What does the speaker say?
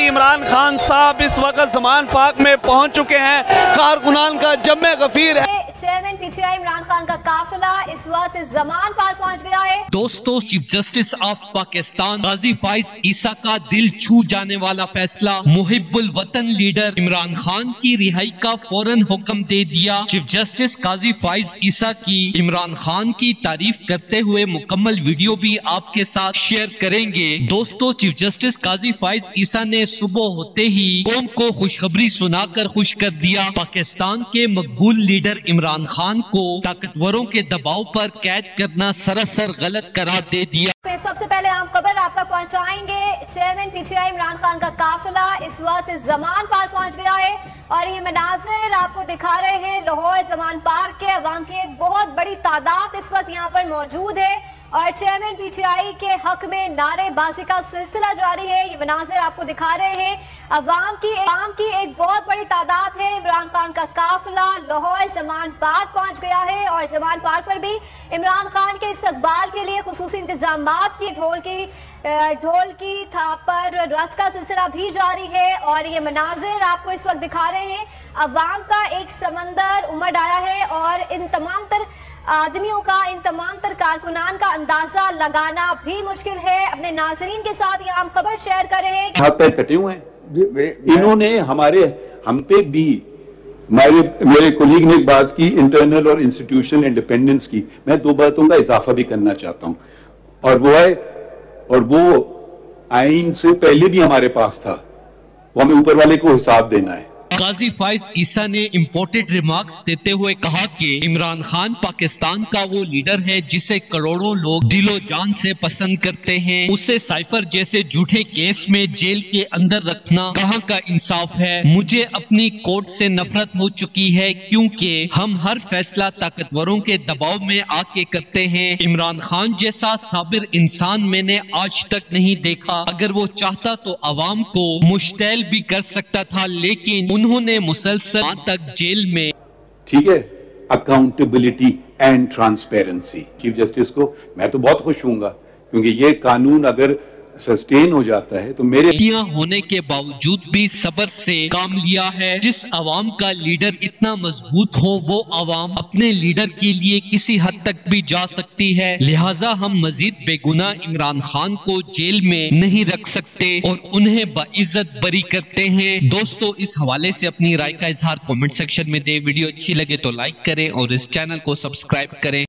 इमरान खान साहब इस वक्त ज़मान पार्क में पहुंच चुके हैं। कारकुनान का जम्मे गफीर है। चेयरमैन पीटीआई इमरान खान का काफिला इस वक्त ज़मान पार्क पहुंच गया है। दोस्तों, chief justice of Pakistan Qazi Faez Isa का दिल छू जाने वाला फैसला, मुहिब्बुल वतन लीडर इमरान खान की रिहाई का फौरन हुक्म दे दिया। चीफ जस्टिस काजी फैज़ ईसा की इमरान खान की तारीफ करते हुए मुकम्मल वीडियो भी आपके साथ शेयर करेंगे। दोस्तों, चीफ जस्टिस काजी फैज़ ईसा ने सुबह होते ही कौम को खुशखबरी सुनाकर खुश कर दिया। पाकिस्तान के मकबूल लीडर इमरान खान को ताकतवरों के दबाव पर कैद करना सरासर गलत करार दे दिया। सबसे पहले हम खबर आप तक पहुँचाएंगे। चेयरमैन पीटीआई इमरान खान का काफिला इस वक्त ज़मान पार्क पहुँच गया है और ये मनाज़िर आपको दिखा रहे हैं लाहौर ज़मान पार्क के। अवाम की एक बहुत बड़ी तादाद इस वक्त यहाँ पर मौजूद है और चेयरमैन पीटीआई के हक में नारेबाजी का सिलसिला जारी है। ये मनाज़िर आपको दिखा रहे हैं। अवाम की एक बहुत बड़ी तादाद है। इमरान खान का काफिला लाहौर ज़मान पार्क पहुंच गया है और ज़मान पार्क पर भी इमरान खान के इस्तकबाल के लिए खुसूसी इंतजाम की ढोल की थाप पर रस का सिलसिला भी जारी है। और ये मनाज़िर आपको इस वक्त दिखा रहे हैं। अवाम का एक समंदर उमड़ आया है और इन तमाम आदमियों का, इन तमाम कारकुनान का अंदाजा लगाना भी मुश्किल है। अपने नाजरीन के साथ यह आम खबर शेयर कर रहे हैं। हाथ पैर कटे हुए हैं। इन्होंने हम पे भी मेरे कोलीग ने एक बात की, इंटरनल और इंस्टीट्यूशनल इंडिपेंडेंस की। मैं दो बातों का इजाफा भी करना चाहता हूँ और वो है, और वो आइन से पहले भी हमारे पास था, वो हमें ऊपर वाले को हिसाब देना है। काजी फैज़ ईसा ने इम्पोर्टेड रिमार्क्स देते हुए कहा कि इमरान खान पाकिस्तान का वो लीडर है जिसे करोड़ों लोग दिलो जान से पसंद करते हैं। उसे साइफर जैसे झूठे केस में जेल के अंदर रखना कहाँ का इंसाफ है। मुझे अपनी कोर्ट से नफरत हो चुकी है क्योंकि हम हर फैसला ताकतवरों के दबाव में आके करते हैं। इमरान खान जैसा साबिर इंसान मैंने आज तक नहीं देखा। अगर वो चाहता तो आवाम को मुश्तैल भी कर सकता था, लेकिन उन्होंने मुसलसल तक जेल में। ठीक है, accountability and transparency. Chief justice को मैं तो बहुत खुश हूँगा क्योंकि ये कानून अगर सस्टेन हो जाता है तो मेरे होने के बावजूद भी सबर से काम लिया है। जिस आवाम का लीडर इतना मजबूत हो वो आवाम अपने लीडर के लिए किसी हद तक भी जा सकती है। लिहाजा हम मजीद बेगुनाह इमरान खान को जेल में नहीं रख सकते और उन्हें बाइज्जत बरी करते हैं। दोस्तों, इस हवाले से अपनी राय का इजहार कमेंट सेक्शन में दें। वीडियो अच्छी लगे तो लाइक करें और इस चैनल को सब्सक्राइब करें।